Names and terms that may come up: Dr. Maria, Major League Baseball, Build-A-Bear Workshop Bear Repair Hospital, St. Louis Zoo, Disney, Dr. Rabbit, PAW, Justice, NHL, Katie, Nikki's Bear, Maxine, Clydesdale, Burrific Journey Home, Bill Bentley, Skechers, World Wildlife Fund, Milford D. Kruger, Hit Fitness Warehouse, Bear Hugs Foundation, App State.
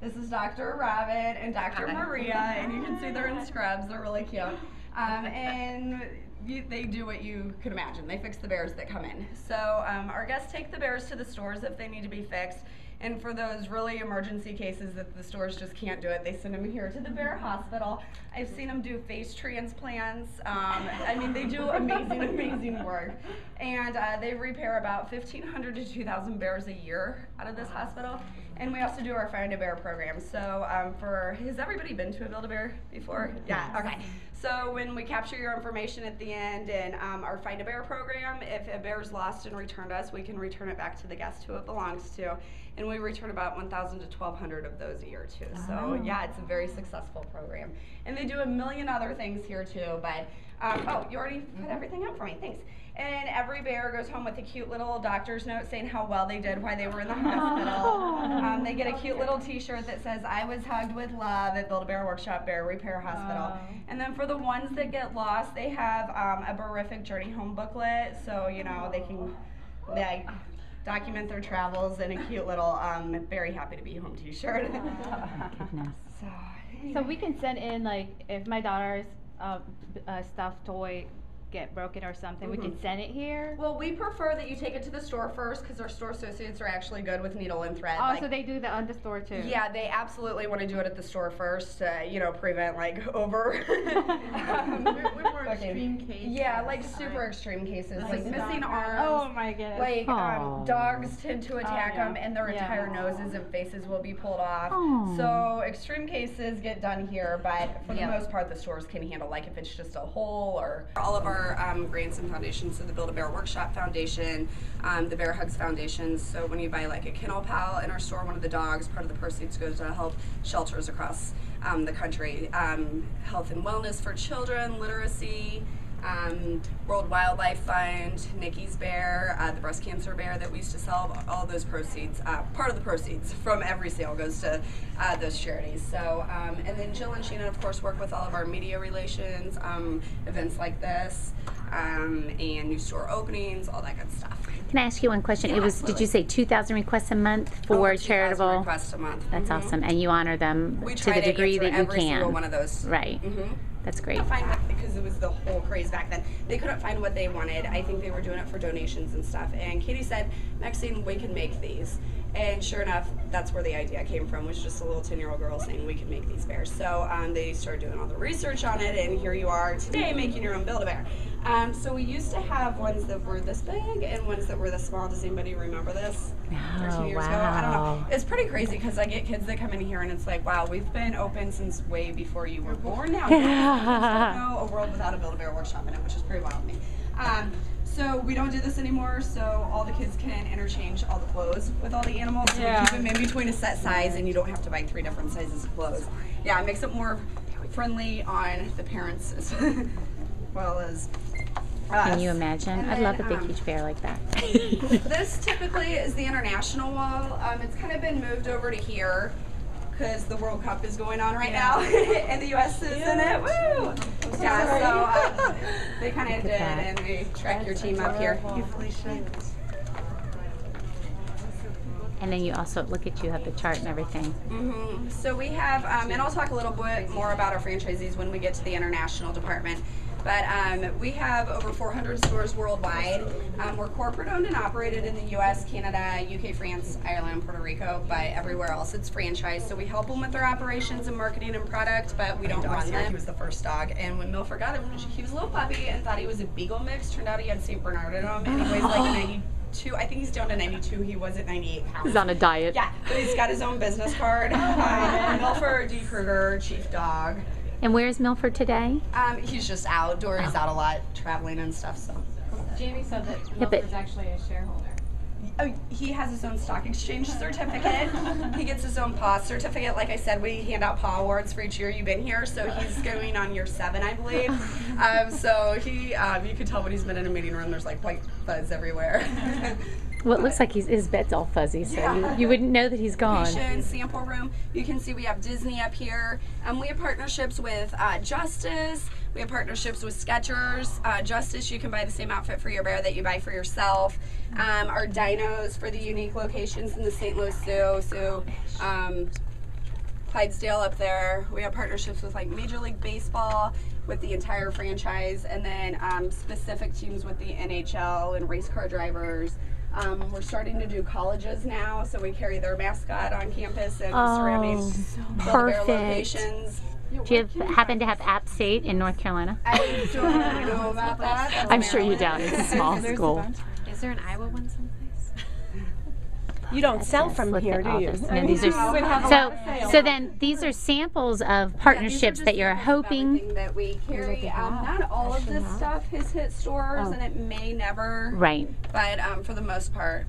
This is Dr. Rabbit and Dr. Maria, and you can see they're in scrubs. They're really cute. And they do what you could imagine. They fix the bears that come in. So our guests take the bears to the stores if they need to be fixed. And for those really emergency cases that the stores just can't do it, they send them here to the bear hospital. I've seen them do face transplants. I mean, they do amazing, amazing work. And they repair about 1,500 to 2,000 bears a year out of this hospital. And we also do our Find a Bear program. So has everybody been to a Build-A-Bear before? Yeah, okay. So when we capture your information at the end and our Find a Bear program, if a bear's lost and returned to us, we can return it back to the guest who it belongs to. And we return about 1,000 to 1,200 of those a year too. So yeah, it's a very successful program. And they do a million other things here too, but oh, you already put everything up for me, thanks. And every bear goes home with a cute little doctor's note saying how well they did while they were in the hospital. They get a cute little t-shirt that says, "I was hugged with love at Build-A-Bear Workshop Bear Repair Hospital." And then for the ones that get lost, they have a Burrific Journey Home booklet, so you know, they can document their travels, and a cute little very happy to be home t-shirt. Goodness. So, anyway. So we can send in, like, if my daughter's stuffed toy get broken or something, we can send it here? Well, we prefer that you take it to the store first because our store associates are actually good with needle and thread. Oh, like, so they do that on the store too? Yeah, they absolutely want to do it at the store first to, you know, prevent like over. We're more extreme cases. Yeah, like super extreme cases, like missing arms. Oh my goodness. Like dogs tend to attack them and their entire noses and faces will be pulled off. So extreme cases get done here, but for the most part the stores can handle, like if it's just a hole or all of our grants and foundations, so the Build-A-Bear Workshop Foundation, the Bear Hugs Foundation. So when you buy like a kennel pal in our store, one of the dogs, part of the proceeds goes to help shelters across the country. Health and wellness for children, literacy, World Wildlife Fund, Nikki's Bear, the breast cancer bear that we used to sell, all those proceeds, part of the proceeds from every sale goes to those charities. So, and then Jill and Sheena, of course, work with all of our media relations, events like this, and new store openings, all that good stuff. Can I ask you one question? Yeah, it was, absolutely. Did you say 2,000 requests a month for charitable? Requests a month. That's awesome, and you honor them to the degree that you can. We try to answer every single one of those. Right. That's great. Because it was the whole craze back then. They couldn't find what they wanted. I think they were doing it for donations and stuff. And Katie said, "Maxine, we can make these." And sure enough, that's where the idea came from, was just a little 10-year-old girl saying we can make these bears. So they started doing all the research on it, and here you are today making your own Build-A-Bear. So we used to have ones that were this big and ones that were this small. Does anybody remember this? 13 years ago? I don't know. It's pretty crazy because I get kids that come in here and it's like, wow, we've been open since way before you were born now. No, a world without a Build-A-Bear workshop in it, which is pretty wild to me. So we don't do this anymore, so all the kids can interchange all the clothes with all the animals. So we keep them in between a set size, and you don't have to buy 3 different sizes of clothes. Yeah, it makes it more friendly on the parents as well as us. Can you imagine? I'd love a big, huge bear like that. This typically is the international wall. It's kind of been moved over to here because the World Cup is going on right now, and the U.S. is in it. Woo! Yeah, so they kind of did, and they track your team up here. And then you also look at, you have the chart and everything. So we have, and I'll talk a little bit more about our franchisees when we get to the international department. But we have over 400 stores worldwide. We're corporate owned and operated in the US, Canada, UK, France, Ireland, Puerto Rico, but everywhere else it's franchise. So we help them with their operations and marketing and product, but we don't run them. He was the first dog, and when Milford got him, he was a little puppy and thought he was a beagle mix. Turned out he had St. Bernard in him, and he weighs like 92. I think he's down to 92. He was at 98 pounds. He's on a diet. Yeah, but he's got his own business card. Milford D. Kruger, chief dog. And where is Milford today? He's just outdoors. He's out a lot, traveling and stuff. So Jamie said that Milford's actually a shareholder. Oh, he has his own stock exchange certificate. He gets his own PAW certificate. Like I said, we hand out PAW awards for each year you've been here. So he's going on year 7, I believe. So he, you could tell when he's been in a meeting room, there's like white fuzz everywhere. Well, it looks like his bed's all fuzzy, so you wouldn't know that he's gone. Patient, sample room. You can see we have Disney up here. We have partnerships with Justice. We have partnerships with Skechers. Justice, you can buy the same outfit for your bear that you buy for yourself. Our dinos for the unique locations in the St. Louis Zoo. So Clydesdale up there. We have partnerships with like Major League Baseball, with the entire franchise, and then specific teams with the NHL and race car drivers. We're starting to do colleges now, so we carry their mascot on campus and surrounding Build-A-Bear locations. Do you happen to have App State in North Carolina? I don't really know about that. I'm sure you don't. It's a small school. Is there an Iowa one someplace? You don't sell from here, do you? No, these are, so then these are samples of partnerships that you're hoping. That we carry. Not all of this stuff has hit stores, and it may never. Right. But for the most part.